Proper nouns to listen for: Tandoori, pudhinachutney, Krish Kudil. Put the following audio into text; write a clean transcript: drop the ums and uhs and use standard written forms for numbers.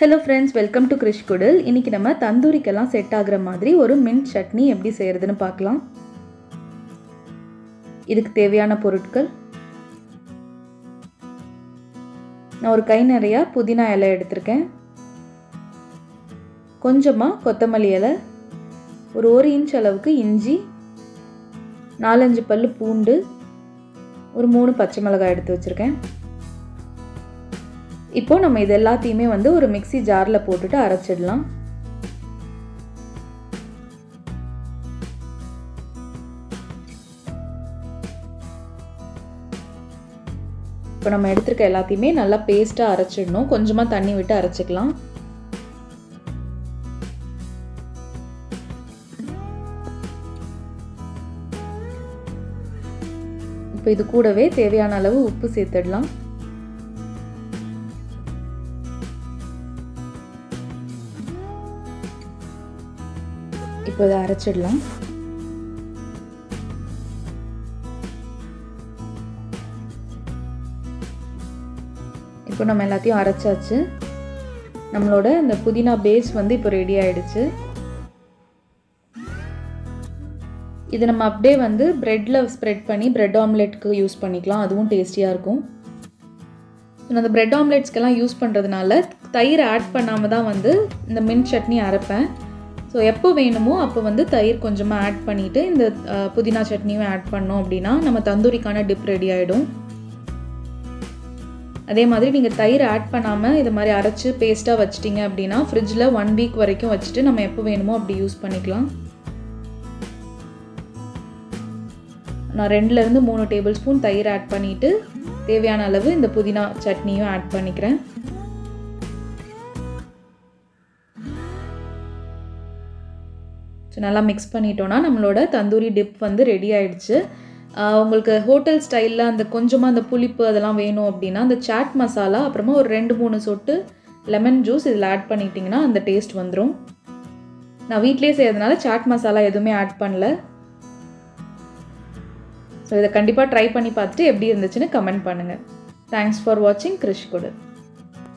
Hello friends welcome to Krish कुडिल इनकी नम्म तंदूरिक्कु एल्लाम set आगुर मादिरी ओरु मिंट चटनी एप्पड़ी सेय्यरदुन्नु पार्क्कलाम। इदुक्कु देवैयान पोरुट्कल नान ओरु कई नरिया पुदीना इला एडुत्तिरुक्केन, कोंजमा कोत्तमल्लि इला, ओरु 1 इंच அளவுக்கு இஞ்சி, 4-5 பல்லு பூண்டு, ஒரு 3 பச்சை மிளகாய் எடுத்து வச்சிருக்கேன்। இப்போ நம்ம இது எல்லாத்தையுமே வந்து ஒரு மிக்ஸி ஜார்ல போட்டுட்டு அரைச்சிடலாம்। இப்போ நம்ம எடுத்துக்க எல்லாத்தையுமே நல்லா பேஸ்டா அரைச்சிடணும், கொஞ்சமா தண்ணி விட்டு அரைச்சிக்கலாம்। இப்போ இது கூடவே தேவையான அளவு உப்பு சேர்த்துடலாம்। இப்போ இதை அரைச்சிடலாம்। இப்போ நம்ம எல்லாத்தையும் அரைச்சாச்சு, நம்மளோட அந்த புதினா பேஸ் வந்து இப்போ ரெடி ஆயிடுச்சு। இது நம்ம அப்படியே வந்து பிரெட்ல ஸ்ப்ரெட் பண்ணி பிரெட் ஆம்லெட்க்கு யூஸ் பண்ணிக்கலாம், அதுவும் டேஸ்டியா இருக்கும்। அந்த பிரெட் ஆம்லெட்ஸ்க்கெல்லாம் யூஸ் பண்ணுறதுனால தயிர் ஆட் பண்ணாம தான் வந்து இந்த மின்ட் சட்னி அரைப்பேன்। सो எப்போ வேணுமோ அப்போ வந்து தயிர் கொஞ்சமா ஆட் பண்ணிட்டு இந்த புதினா சட்னியும் ஆட் பண்ணோம் அப்படினா நம்ம தந்தூரிக்கான டிப் ரெடி ஆயிடும்। அதே மாதிரி நீங்க தயிர் ஆட் பண்ணாம இத மாதிரி அரைச்சு பேஸ்டா வச்சிட்டீங்க அப்படினா ஃப்ரிட்ஜ்ல 1 வீக் வரைக்கும் வச்சிட்டு நம்ம எப்போ வேணுமோ அப்படி யூஸ் பண்ணிக்கலாம்। நான் 2ல இருந்து 3 டேபிள்ஸ்பூன் தயிர் ஆட் பண்ணிட்டு தேவையான அளவு இந்த புதினா சட்னியும் ஆட் பண்ணிக்கிறேன்। நல்லா மிக்ஸ் பண்ணிட்டோம்னா நம்மளோட தந்தூரி டிப் வந்து ரெடி ஆயிடுச்சு। உங்களுக்கு ஹோட்டல் ஸ்டைலில் அந்த கொஞ்சமாக அந்த புளிப்பு அதெல்லாம் வேணும் அப்படின்னா அந்த சாட் மசாலா அப்புறமா ஒரு 2-3 சொட்டு லெமன் ஜூஸ் இதில் ஆட் பண்ணிட்டிங்கன்னா அந்த டேஸ்ட் வந்துடும்। நான் வீட்டிலே செய்யறதுனால சாட் மசாலா எதுவுமே ஆட் பண்ணல। ஸோ இதை கண்டிப்பாக ட்ரை பண்ணி பார்த்துட்டு எப்படி இருந்துச்சுன்னு கமெண்ட் பண்ணுங்கள்। தேங்க்ஸ் ஃபார் வாட்சிங் கிரிஷ் குடில்।